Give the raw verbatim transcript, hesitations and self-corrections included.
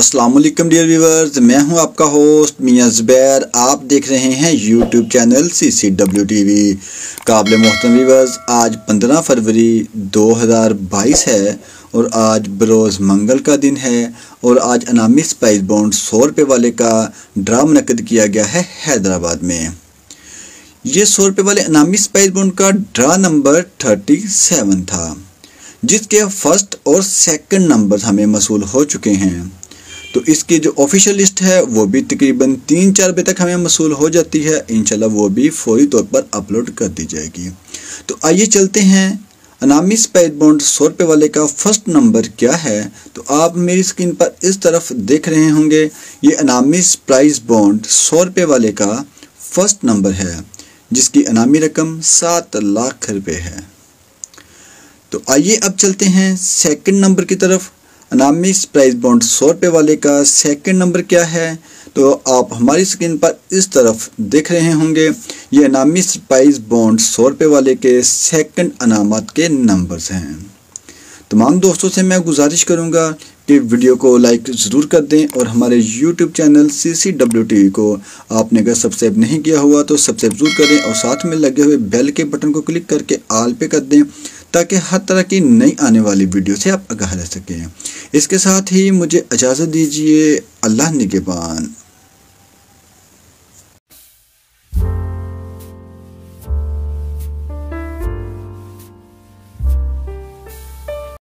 अस्सलामुअलैकुम dear viewers, मैं हूं आपका होस्ट मियां ज़बैर। आप देख रहे हैं YouTube channel C C W TV. काबिल मोहतरम व्यूवर्स, आज पंद्रह फरवरी दो हज़ार बाईस है और आज बरोज़ मंगल का दिन है और आज अनामी स्पाइस बॉन्ड सौ रुपये वाले का ड्रा मुनक़द किया गया है हैदराबाद में। ये सौ रुपये वाले अनामी स्पाइस बॉन्ड का ड्रा नंबर सैंतीस था, जिसके फर्स्ट और सेकंड नंबर हमें मसूल हो चुके हैं। तो इसकी जो ऑफिशियल लिस्ट है वो भी तकरीबन तीन चार बजे तक हमें मसूल हो जाती है, इंशाल्लाह वो भी फौरी तौर पर अपलोड कर दी जाएगी। तो आइए चलते हैं, अनामी स्पाइस बॉन्ड सौ रुपये वाले का फर्स्ट नंबर क्या है। तो आप मेरी स्क्रीन पर इस तरफ देख रहे होंगे, ये अनामी स्पाइस बॉन्ड सौ रुपये वाले का फर्स्ट नंबर है, जिसकी अनामी रकम सात लाख रुपये है। तो आइए अब चलते हैं सेकंड नंबर की तरफ। अनामी स्पाइस बॉन्ड सौ रुपये वाले का सेकंड नंबर क्या है, तो आप हमारी स्क्रीन पर इस तरफ देख रहे होंगे, ये अनामी स्पाइस बॉन्ड सौ रुपये वाले के सेकंड अनामत के नंबर्स हैं। तमाम दोस्तों से मैं गुजारिश करूंगा कि वीडियो को लाइक ज़रूर कर दें और हमारे YouTube channel C C W TV को आपने अगर सब्सक्राइब नहीं किया हुआ तो सब्सक्राइब ज़रूर करें और साथ में लगे हुए बेल के बटन को क्लिक करके आल पे कर दें, ताकि हर तरह की नई आने वाली वीडियो से आप आगाह रह सकें। इसके साथ ही मुझे इजाज़त दीजिए। अल्लाह निगहबान।